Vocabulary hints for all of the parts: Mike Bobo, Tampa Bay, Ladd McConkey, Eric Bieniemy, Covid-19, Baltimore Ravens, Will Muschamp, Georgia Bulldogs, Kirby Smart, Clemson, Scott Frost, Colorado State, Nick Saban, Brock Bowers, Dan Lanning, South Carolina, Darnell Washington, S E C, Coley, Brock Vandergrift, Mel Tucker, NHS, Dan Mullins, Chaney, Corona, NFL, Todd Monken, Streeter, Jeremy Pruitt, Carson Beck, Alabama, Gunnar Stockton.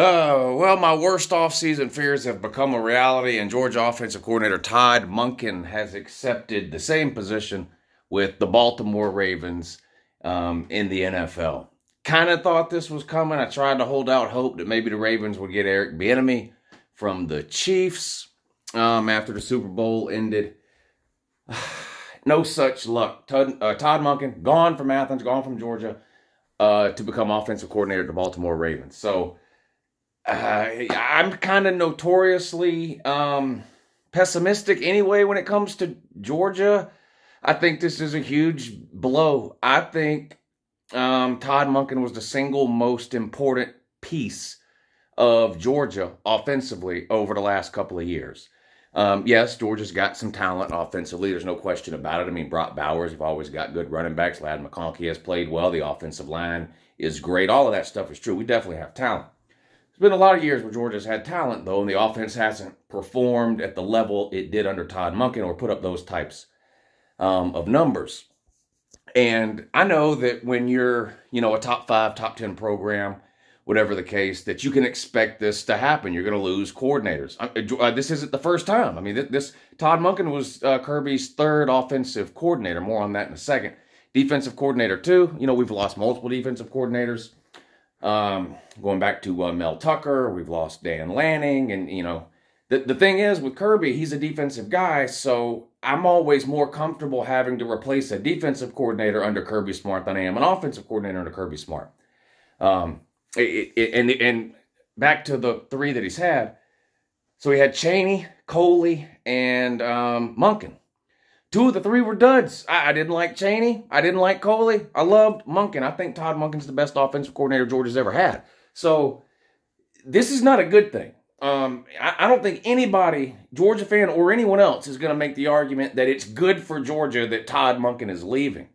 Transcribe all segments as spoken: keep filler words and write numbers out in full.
Oh, well, my worst offseason fears have become a reality, and Georgia offensive coordinator Todd Monken has accepted the same position with the Baltimore Ravens um, in the N F L. Kind of thought this was coming. I tried to hold out hope that maybe the Ravens would get Eric Bieniemy from the Chiefs um, after the Super Bowl ended. No such luck. Todd, uh, Todd Monken, gone from Athens, gone from Georgia, uh, to become offensive coordinator at the Baltimore Ravens. So, Uh, I'm kind of notoriously um, pessimistic anyway when it comes to Georgia. I think this is a huge blow. I think um, Todd Monken was the single most important piece of Georgia offensively over the last couple of years. Um, yes, Georgia's got some talent offensively. There's no question about it. I mean, Brock Bowers, you've always got good running backs. Ladd McConkey has played well. The offensive line is great. All of that stuff is true. We definitely have talent. It's been a lot of years where Georgia's had talent, though, and the offense hasn't performed at the level it did under Todd Monken or put up those types um, of numbers. And I know that when you're, you know, a top five, top ten program, whatever the case, that you can expect this to happen. You're going to lose coordinators. Uh, this isn't the first time. I mean, this, this Todd Monken was uh, Kirby's third offensive coordinator. More on that in a second. Defensive coordinator, too. You know, we've lost multiple defensive coordinators. Um, going back to uh, Mel Tucker, we've lost Dan Lanning, and, you know, the, the thing is with Kirby, he's a defensive guy, so I'm always more comfortable having to replace a defensive coordinator under Kirby Smart than I am an offensive coordinator under Kirby Smart. Um, it, it, and, and back to the three that he's had, so he had Chaney, Coley, and um, Monken. Two of the three were duds. I, I didn't like Chaney. I didn't like Coley. I loved Monken. I think Todd Monken's the best offensive coordinator Georgia's ever had. So this is not a good thing. Um, I, I don't think anybody, Georgia fan or anyone else, is going to make the argument that it's good for Georgia that Todd Monken is leaving.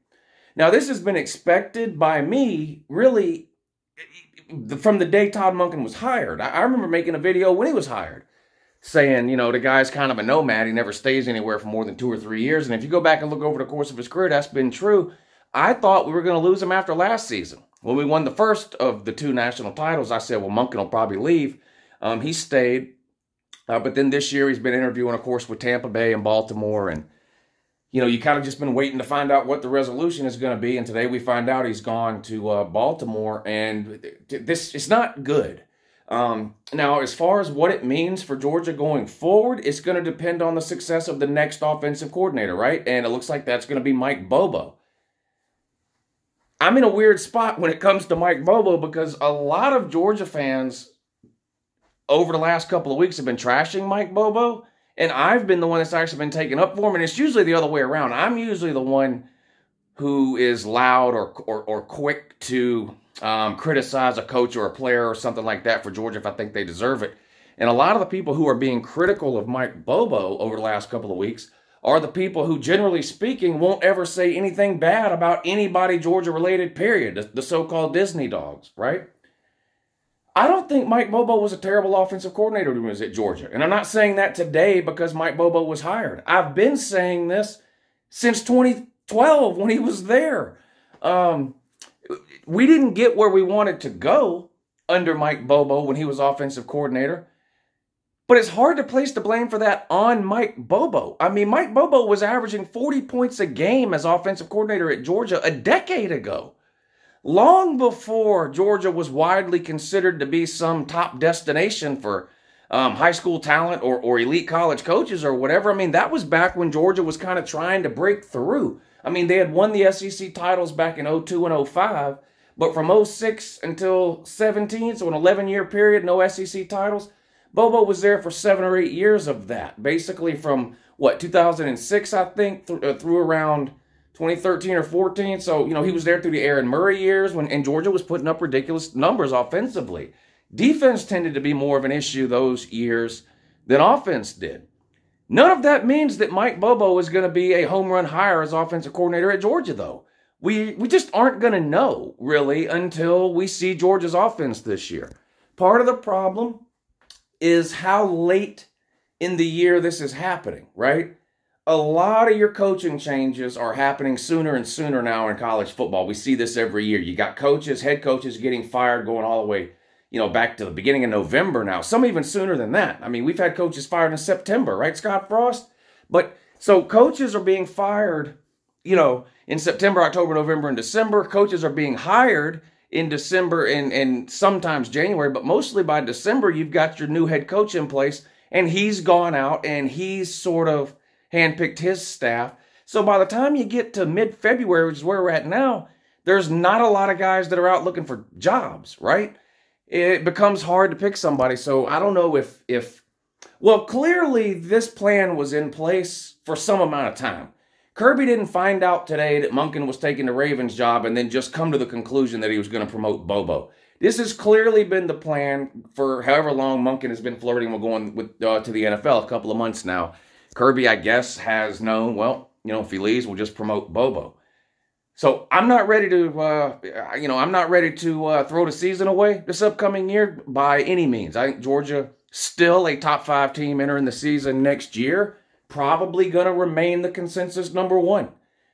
Now, this has been expected by me, really, from the day Todd Monken was hired. I, I remember making a video when he was hired, saying, you know, the guy's kind of a nomad. He never stays anywhere for more than two or three years. And if you go back and look over the course of his career, that's been true. I thought we were going to lose him after last season. When we won the first of the two national titles, I said, well, Monken will probably leave. Um, he stayed. Uh, but then this year he's been interviewing, of course, with Tampa Bay and Baltimore. And, you know, you kind of just been waiting to find out what the resolution is going to be. And today we find out he's gone to uh, Baltimore. And this it's not good. Um, now, as far as what it means for Georgia going forward, it's going to depend on the success of the next offensive coordinator, right? And it looks like that's going to be Mike Bobo. I'm in a weird spot when it comes to Mike Bobo because a lot of Georgia fans over the last couple of weeks have been trashing Mike Bobo, and I've been the one that's actually been taken up for him, and it's usually the other way around. I'm usually the one who is loud or, or, or quick to Um, criticize a coach or a player or something like that for Georgia if I think they deserve it. And a lot of the people who are being critical of Mike Bobo over the last couple of weeks are the people who, generally speaking, won't ever say anything bad about anybody Georgia-related, period. The, the so-called Disney dogs, right? I don't think Mike Bobo was a terrible offensive coordinator when he was at Georgia. And I'm not saying that today because Mike Bobo was hired. I've been saying this since twenty twelve when he was there. Um... We didn't get where we wanted to go under Mike Bobo when he was offensive coordinator. But it's hard to place the blame for that on Mike Bobo. I mean, Mike Bobo was averaging forty points a game as offensive coordinator at Georgia a decade ago. Long before Georgia was widely considered to be some top destination for um, high school talent or, or elite college coaches or whatever. I mean, that was back when Georgia was kind of trying to break through. I mean, they had won the S E C titles back in oh two and oh five, but from oh six until seventeen, so an eleven-year period, no S E C titles. Bobo was there for seven or eight years of that, basically from, what, two thousand six, I think, th uh, through around twenty thirteen or fourteen. So, you know, he was there through the Aaron Murray years, when and Georgia was putting up ridiculous numbers offensively. Defense tended to be more of an issue those years than offense did. None of that means that Mike Bobo is going to be a home run hire as offensive coordinator at Georgia, though. We, we just aren't going to know, really, until we see Georgia's offense this year. Part of the problem is how late in the year this is happening, right? A lot of your coaching changes are happening sooner and sooner now in college football. We see this every year. You got coaches, head coaches getting fired, going all the way you know, back to the beginning of November now. Some even sooner than that. I mean, we've had coaches fired in September, right, Scott Frost? But so coaches are being fired, you know, in September, October, November, and December. Coaches are being hired in December and, and sometimes January, but mostly by December, you've got your new head coach in place, and he's gone out and he's sort of handpicked his staff. So by the time you get to mid-February, which is where we're at now, there's not a lot of guys that are out looking for jobs, right? It becomes hard to pick somebody. So I don't know if, if, well, clearly this plan was in place for some amount of time. Kirby didn't find out today that Monken was taking the Ravens job and then just come to the conclusion that he was going to promote Bobo. This has clearly been the plan for however long Monken has been flirting with going with, uh, to the N F L, a couple of months now. Kirby, I guess, has known, well, you know, if he leaves, we'll just promote Bobo. So I'm not ready to, uh, you know, I'm not ready to uh, throw the season away this upcoming year by any means. I think Georgia still a top five team entering the season next year. Probably going to remain the consensus number one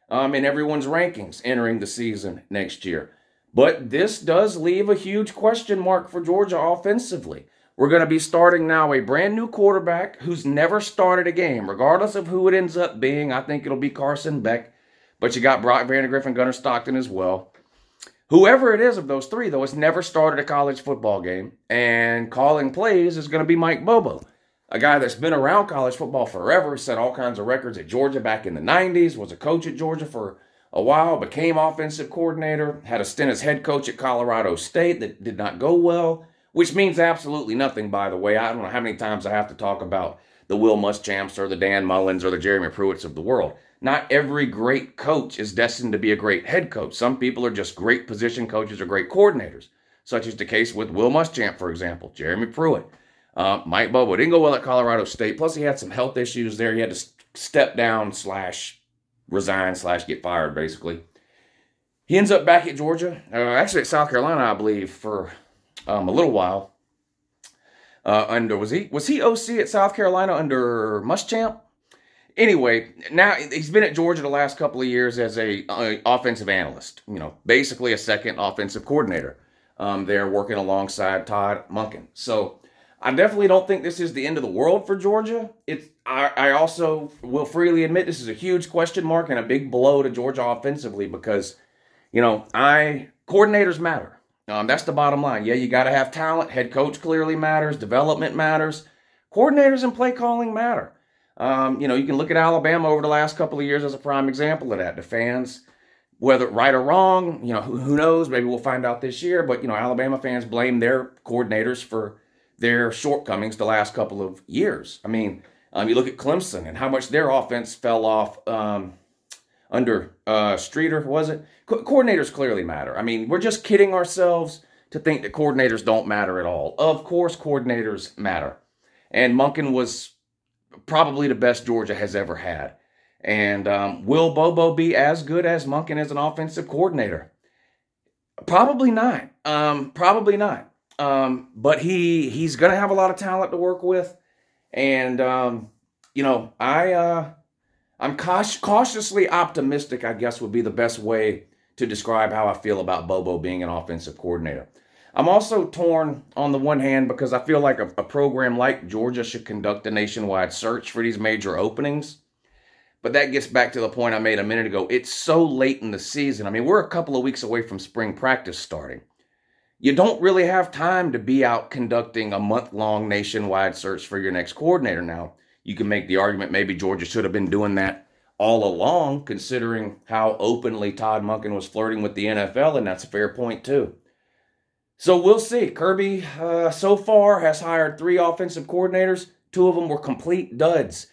um, in everyone's rankings entering the season next year. But this does leave a huge question mark for Georgia offensively. We're going to be starting now a brand new quarterback who's never started a game. Regardless of who it ends up being, I think it'll be Carson Beck. But you got Brock Vandergrift and Gunnar Stockton as well. Whoever it is of those three, though, has never started a college football game. And calling plays is going to be Mike Bobo, a guy that's been around college football forever, set all kinds of records at Georgia back in the nineties, was a coach at Georgia for a while, became offensive coordinator, had a stint as head coach at Colorado State that did not go well, which means absolutely nothing, by the way. I don't know how many times I have to talk about the Will Muschamps or the Dan Mullins or the Jeremy Pruitts of the world. Not every great coach is destined to be a great head coach. Some people are just great position coaches or great coordinators, such is the case with Will Muschamp, for example, Jeremy Pruitt. Uh, Mike Bobo didn't go well at Colorado State. Plus, he had some health issues there. He had to step down slash resign slash get fired, basically. He ends up back at Georgia, uh, actually at South Carolina, I believe, for um, a little while. Uh, under was he was he O C at South Carolina under Muschamp? Anyway, now he's been at Georgia the last couple of years as a uh, offensive analyst. You know, basically a second offensive coordinator um, there, working alongside Todd Monken. So I definitely don't think this is the end of the world for Georgia. It's, I, I also will freely admit this is a huge question mark and a big blow to Georgia offensively because, you know, I coordinators matter. Um, that's the bottom line. Yeah, you got to have talent. Head coach clearly matters. Development matters. Coordinators and play calling matter. Um, you know, you can look at Alabama over the last couple of years as a prime example of that. The fans, whether right or wrong, you know, who, who knows? Maybe we'll find out this year. But, you know, Alabama fans blame their coordinators for their shortcomings the last couple of years. I mean, um, you look at Clemson and how much their offense fell off um, under uh, Streeter, was it? Co coordinators clearly matter. I mean, we're just kidding ourselves to think that coordinators don't matter at all. Of course, coordinators matter. And Monken was probably the best Georgia has ever had. And um, will Bobo be as good as Monken as an offensive coordinator? Probably not. Um, probably not. Um, but he, he's going to have a lot of talent to work with. And, um, you know, I, uh, I'm cautiously optimistic, I guess would be the best way to describe how I feel about Bobo being an offensive coordinator. I'm also torn on the one hand because I feel like a, a program like Georgia should conduct a nationwide search for these major openings. But that gets back to the point I made a minute ago. It's so late in the season. I mean, we're a couple of weeks away from spring practice starting. You don't really have time to be out conducting a month-long nationwide search for your next coordinator now. You can make the argument maybe Georgia should have been doing that all along, considering how openly Todd Monken was flirting with the N F L, and that's a fair point too. So we'll see. Kirby, uh, so far, has hired three offensive coordinators. Two of them were complete duds.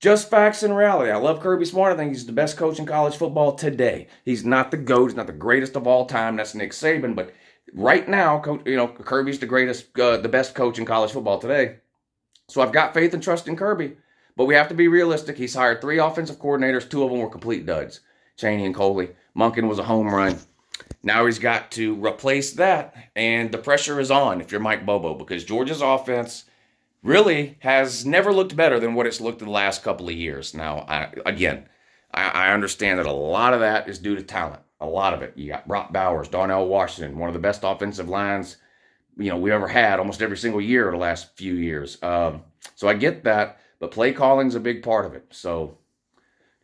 Just facts and reality. I love Kirby Smart. I think he's the best coach in college football today. He's not the GOAT. He's not the greatest of all time. That's Nick Saban, but right now, coach, you know, Kirby's the greatest, uh, the best coach in college football today. So I've got faith and trust in Kirby, but we have to be realistic. He's hired three offensive coordinators. Two of them were complete duds, Chaney and Coley. Monken was a home run. Now he's got to replace that, and the pressure is on if you're Mike Bobo, because Georgia's offense really has never looked better than what it's looked in the last couple of years. Now, I, again, I, I understand that a lot of that is due to talent. A lot of it. You got Brock Bowers, Darnell Washington, one of the best offensive lines you know, we've ever had almost every single year the last few years. Um, so I get that, but play calling's a big part of it. So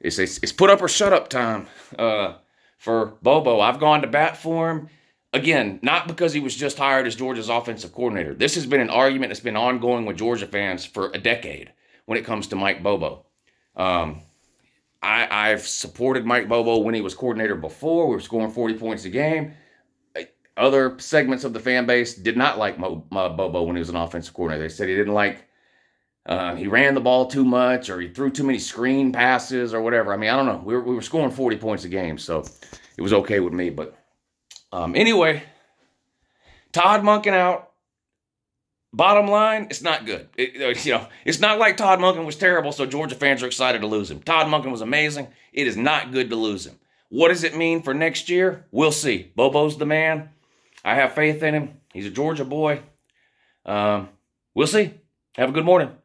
it's, it's, it's put up or shut up time uh, for Bobo. I've gone to bat for him. Again, not because he was just hired as Georgia's offensive coordinator. This has been an argument that's been ongoing with Georgia fans for a decade when it comes to Mike Bobo. Um, I, I've supported Mike Bobo when he was coordinator before. We were scoring forty points a game. Other segments of the fan base did not like Mo, Mo, Bobo when he was an offensive coordinator. They said he didn't like, uh, he ran the ball too much, or he threw too many screen passes or whatever. I mean, I don't know. We were, we were scoring forty points a game, so it was okay with me, but... Um, anyway, Todd Monken out. Bottom line, it's not good. It, you know, it's not like Todd Monken was terrible, so Georgia fans are excited to lose him. Todd Monken was amazing. It is not good to lose him. What does it mean for next year? We'll see. Bobo's the man. I have faith in him. He's a Georgia boy. Um, we'll see. Have a good morning.